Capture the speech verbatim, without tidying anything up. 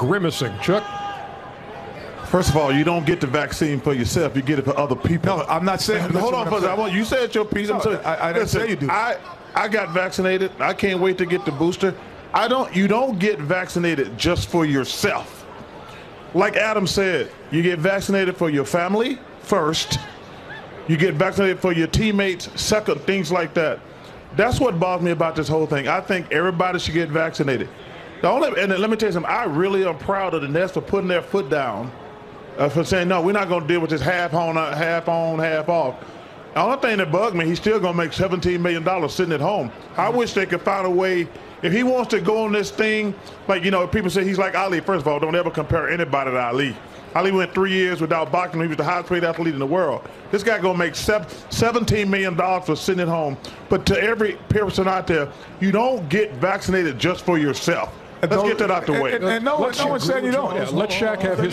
grimacing. Chuck? First of all, you don't get the vaccine for yourself. You get it for other people. No, I'm not saying. Hold on, for I you said your piece. No, I'm saying. I, I didn't listen, say you do. I I got vaccinated. I can't wait to get the booster. I don't. You don't get vaccinated just for yourself. Like Adam said, you get vaccinated for your family first. You get vaccinated for your teammates second. Things like that. That's what bothers me about this whole thing. I think everybody should get vaccinated. The only and let me tell you something. I really am proud of the Nets for putting their foot down. Uh, for saying, no, we're not going to deal with this half on, half on, half off. The only thing that bugged me, he's still going to make seventeen million dollars sitting at home. I wish they could find a way. If he wants to go on this thing, like, you know, people say he's like Ali. First of all, don't ever compare anybody to Ali. Ali went three years without boxing. He was the highest paid athlete in the world. This guy going to make seventeen million dollars for sitting at home. But to every person out there, you don't get vaccinated just for yourself. Let's get that out the way. And, and, and no, no one said you don't. Yeah, let Shaq have his